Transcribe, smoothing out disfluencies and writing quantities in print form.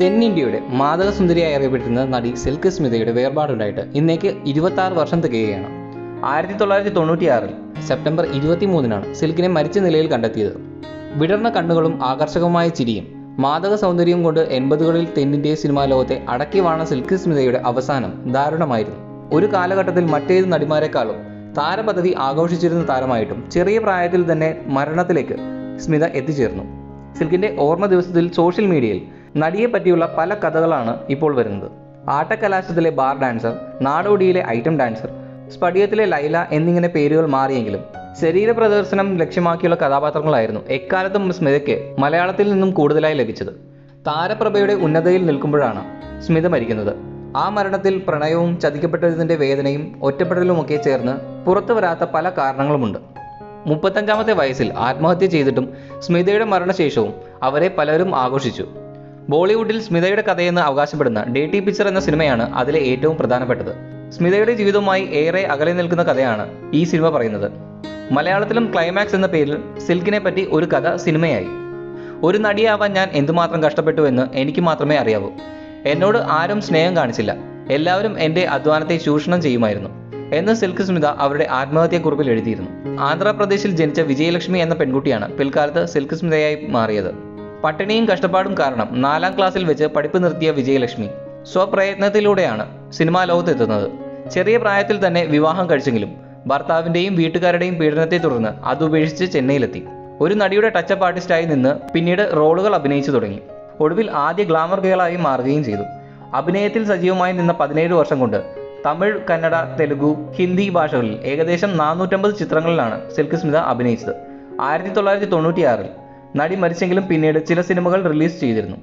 തെന്നിന്ത്യയുടെ മാതൃസുന്ദരിയായി അറിയപ്പെട്ടിരുന്ന നടി സിൽക്ക് സ്മിതയുടെ വേർപാടുണ്ടായിട്ട് ഇന്നേക്ക് 26 വർഷം തികയുകയാണ്. 1996 സെപ്റ്റംബർ 23 സിൽക്കിനെ മരിച്ച നിലയിൽ കണ്ടെത്തിയത്. വിടർന്ന കണ്ണുകളും ആകർഷകമായ ചിരിയും മാദക സൗന്ദര്യം കൊണ്ട് 80കളിൽ തെന്നിന്ത്യ സിനിമാ ലോകത്തെ അടക്കി വാണ സിൽക്ക് സ്മിതയുടെ അവസാനം ദാരുണമായിരുന്നു. ഒരു കാലഘട്ടത്തിൽ മറ്റേത് നടിമാരെക്കാളും താരപദവി ആഘോഷിച്ചിരുന്ന താരമായിട്ടും ചെറിയ പ്രായത്തിൽ തന്നെ മരണത്തിലേക്ക് സ്മിത എത്തിച്ചേർന്നു. സിൽക്കിന്റെ ഓർമ്മ ദിവസത്തിൽ സോഷ്യൽ മീഡിയയിൽ നടിയെ പറ്റിയുള്ള പല കഥകളാണ് ഇപ്പോൾ വരുന്നത്. ആട്ടക്കലാശത്തിലെ ബാർ ഡാൻസർ, നാടോടിയിലെ ഐറ്റം ഡാൻസർ, സ്പടിയത്തിലെ ലൈല എന്നിങ്ങനെ പേരുകൾ മാറിയെങ്കിലും ശരീര പ്രദർശനം ലക്ഷ്യമാക്കിയുള്ള കഥാപാത്രങ്ങളായിരുന്നു എക്കാലത്തും സ്മിതയ്ക്ക് മലയാളത്തിൽ നിന്നും കൂടുതലായി ലഭിച്ചത്. താരപ്രഭയുടെ ഉന്നതയിൽ നിൽക്കുമ്പോഴാണ് സ്മിത മരിക്കുന്നത്. ആ മരണത്തിൽ പ്രണയവും ചതിക്കപ്പെട്ടതിൻ്റെ വേദനയും ഒറ്റപ്പെടലുമൊക്കെ ചേർന്ന് പുറത്തു വരാത്ത പല കാരണങ്ങളുമുണ്ട്. 35-ാമത്തെ വയസ്സിൽ ആത്മഹത്യ ചെയ്തിട്ടും സ്മിതയുടെ മരണശേഷവും അവരെ പലരും ആഘോഷിച്ചു. ബോളിവുഡിൽ സ്മിതയുടെ കഥയെന്ന് അവകാശപ്പെടുന്ന ഡേറ്റി പിക്ചർ എന്ന സിനിമയാണ് അതിലെ ഏറ്റവും പ്രധാനപ്പെട്ടത്. സ്മിതയുടെ ജീവിതവുമായി ഏറെ അകലെ നിൽക്കുന്ന കഥയാണ് ഈ സിനിമ പറയുന്നത്. മലയാളത്തിലും ക്ലൈമാക്സ് എന്ന പേരിൽ സിൽക്കിനെ പറ്റി ഒരു കഥ സിനിമയായി. ഒരു നടിയാവാൻ ഞാൻ എന്തുമാത്രം കഷ്ടപ്പെട്ടു എന്ന് എനിക്ക് മാത്രമേ അറിയാവൂ. എന്നോട് ആരും സ്നേഹം കാണിച്ചില്ല, എല്ലാവരും എൻ്റെ അധ്വാനത്തെ ചൂഷണം ചെയ്യുമായിരുന്നു എന്ന് സിൽക്ക് സ്മിത അവരുടെ ആത്മഹത്യക്കുറിപ്പിൽ എഴുതിയിരുന്നു. ആന്ധ്രാപ്രദേശിൽ ജനിച്ച വിജയലക്ഷ്മി എന്ന പെൺകുട്ടിയാണ് പിൽക്കാലത്ത് സിൽക്ക് സ്മിതയായി മാറിയത്. പട്ടിണിയും കഷ്ടപ്പാടും കാരണം 4-ാം ക്ലാസ്സിൽ വെച്ച് പഠിപ്പ് നിർത്തിയ വിജയലക്ഷ്മി സ്വപ്രയത്നത്തിലൂടെയാണ് സിനിമാ ലോകത്തെത്തുന്നത്. ചെറിയ പ്രായത്തിൽ തന്നെ വിവാഹം കഴിച്ചെങ്കിലും ഭർത്താവിൻ്റെയും വീട്ടുകാരുടെയും പീഡനത്തെ തുടർന്ന് അതുപേക്ഷിച്ച് ചെന്നൈയിലെത്തി. ഒരു നടിയുടെ ടച്ചപ്പ് ആർട്ടിസ്റ്റായി നിന്ന് പിന്നീട് റോളുകൾ അഭിനയിച്ചു തുടങ്ങി. ഒടുവിൽ ആദ്യ ഗ്ലാമർ ഗേളായി മാറുകയും ചെയ്തു. അഭിനയത്തിൽ സജീവമായി നിന്ന 17 വർഷം കൊണ്ട് തമിഴ്, കന്നഡ, തെലുഗു, ഹിന്ദി ഭാഷകളിൽ ഏകദേശം 450 ചിത്രങ്ങളിലാണ് സിൽക്ക് സ്മിത അഭിനയിച്ചത്. 1996 നടി മരിച്ചെങ്കിലും പിന്നീട് ചില സിനിമകൾ റിലീസ് ചെയ്തിരുന്നു.